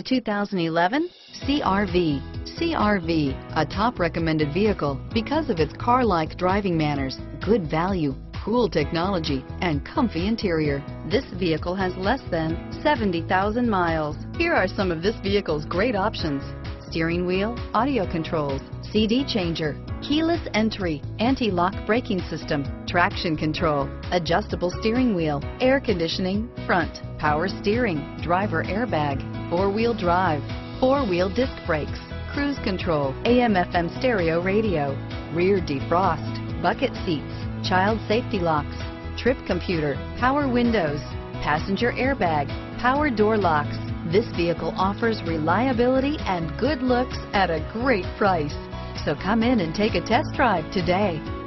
The 2011 CR-V. CR-V, a top recommended vehicle because of its car-like driving manners, good value, cool technology, and comfy interior. This vehicle has less than 70,000 miles. Here are some of this vehicle's great options: steering wheel audio controls, CD changer, keyless entry, anti-lock braking system, traction control, adjustable steering wheel, air conditioning, front, power steering, driver airbag, four-wheel drive, four-wheel disc brakes, cruise control, AM/FM stereo radio, rear defrost, bucket seats, child safety locks, trip computer, power windows, passenger airbag, power door locks. This vehicle offers reliability and good looks at a great price. So come in and take a test drive today.